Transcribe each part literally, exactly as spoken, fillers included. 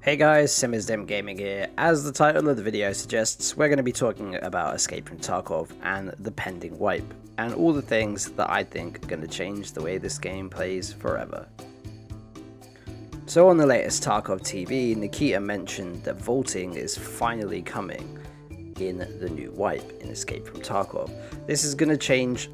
Hey guys, Simisdim Gaming here. As the title of the video suggests, we're going to be talking about Escape from Tarkov and the pending wipe, and all the things that I think are going to change the way this game plays forever. So on the latest Tarkov T V, Nikita mentioned that vaulting is finally coming in the new wipe in Escape from Tarkov. This is going to change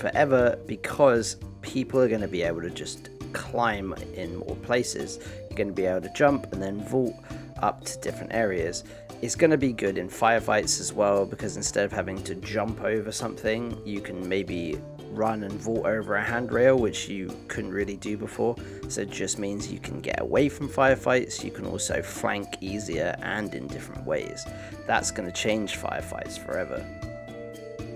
forever because people are going to be able to just climb in more places. You're going to be able to jump and then vault up to different areas. It's going to be good in firefights as well, because instead of having to jump over something, you can maybe run and vault over a handrail, which you couldn't really do before. So it just means you can get away from firefights. You can also flank easier and in different ways. That's going to change firefights forever.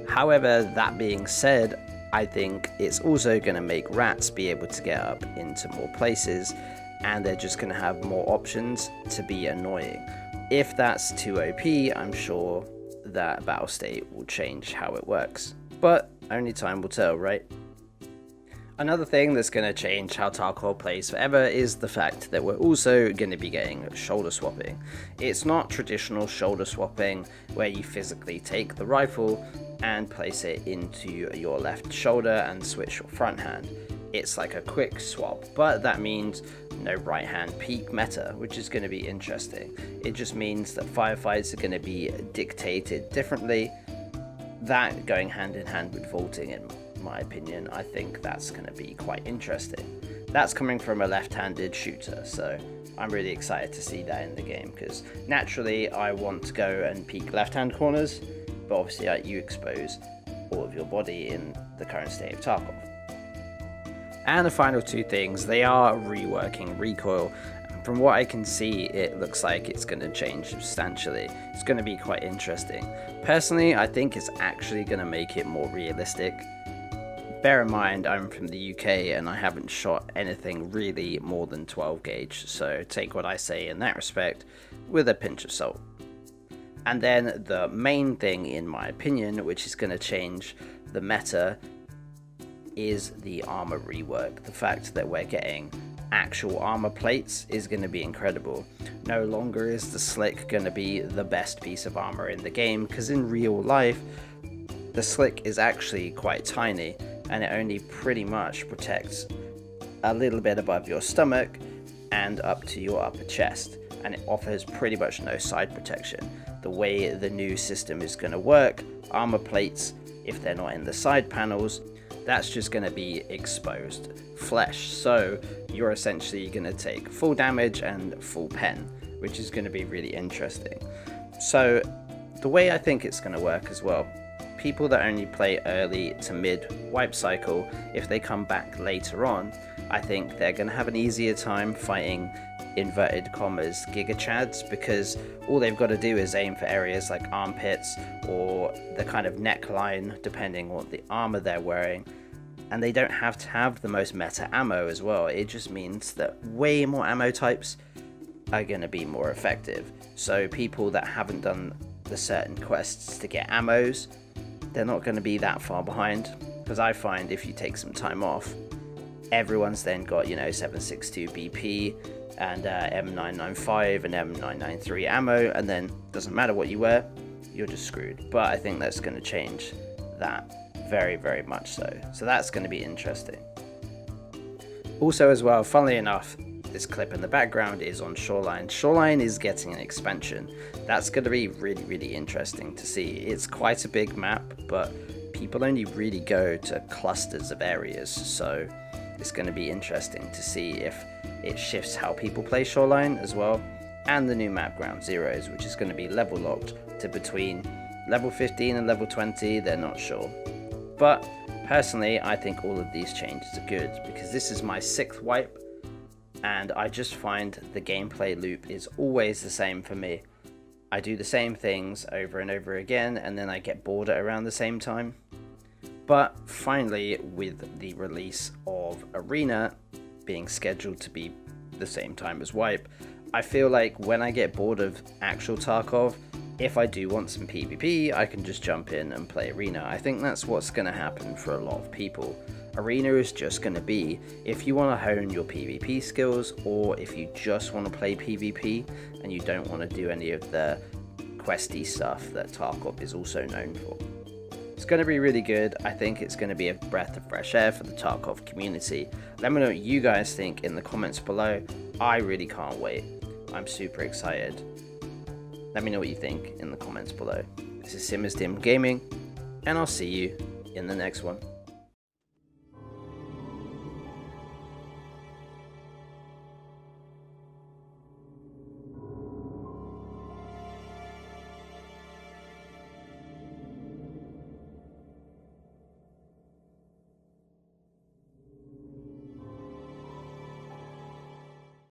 However, that being said, I think it's also going to make rats be able to get up into more places, and they're just going to have more options to be annoying. If that's too O P, I'm sure that Battlestate will change how it works, but only time will tell, right? Another thing that's going to change how Tarkov plays forever is the fact that we're also going to be getting shoulder swapping. It's not traditional shoulder swapping where you physically take the rifle and place it into your left shoulder and switch your front hand. It's like a quick swap, but that means no right hand peek meta, which is going to be interesting. It just means that firefights are going to be dictated differently, that going hand in hand with vaulting in my opinion. I think that's going to be quite interesting. That's coming from a left-handed shooter, so I'm really excited to see that in the game, because naturally I want to go and peek left-hand corners, but obviously like, you expose all of your body in the current state of Tarkov. And the final two things, they are reworking recoil. From what I can see, it looks like it's going to change substantially. It's going to be quite interesting. Personally, I think it's actually going to make it more realistic. Bear in mind, I'm from the U K and I haven't shot anything really more than twelve gauge, so take what I say in that respect with a pinch of salt. And then the main thing, in my opinion, which is going to change the meta, is the armor rework. The fact that we're getting actual armor plates is going to be incredible. No longer is the slick going to be the best piece of armor in the game, because in real life, the slick is actually quite tiny, and it only pretty much protects a little bit above your stomach and up to your upper chest, and it offers pretty much no side protection. The way the new system is going to work, armor plates, if they're not in the side panels, that's just going to be exposed flesh, so you're essentially going to take full damage and full pen, which is going to be really interesting. So the way I think it's going to work as well, people that only play early to mid wipe cycle, if they come back later on, I think they're going to have an easier time fighting inverted commas giga chads, because all they've got to do is aim for areas like armpits or the kind of neckline, depending on what the armor they're wearing, and they don't have to have the most meta ammo as well. It just means that way more ammo types are going to be more effective, so people that haven't done the certain quests to get ammos, they're not going to be that far behind, because I find if you take some time off, everyone's then got, you know, seven sixty-two B P and uh, M nine ninety-five and M nine ninety-three ammo, and then doesn't matter what you wear, you're just screwed. But I think that's going to change that very, very much so. So that's going to be interesting. Also as well, funnily enough, this clip in the background is on Shoreline. Shoreline is getting an expansion. That's going to be really, really interesting to see. It's quite a big map, but people only really go to clusters of areas, so it's going to be interesting to see if it shifts how people play Shoreline as well. And the new map, Ground Zeroes, which is going to be level locked to between level fifteen and level twenty, they're not sure. But personally, I think all of these changes are good, because this is my sixth wipe, and I just find the gameplay loop is always the same for me. I do the same things over and over again, and then I get bored at around the same time. But finally, with the release of Arena being scheduled to be the same time as Wipe, I feel like when I get bored of actual Tarkov, if I do want some PvP, I can just jump in and play Arena. I think that's what's going to happen for a lot of people. Arena is just going to be, if you want to hone your PvP skills, or if you just want to play PvP and you don't want to do any of the questy stuff that Tarkov is also known for. It's going to be really good. I think it's going to be a breath of fresh air for the Tarkov community. Let me know what you guys think in the comments below. I really can't wait. I'm super excited. Let me know what you think in the comments below. This is Simisdim Gaming, and I'll see you in the next one.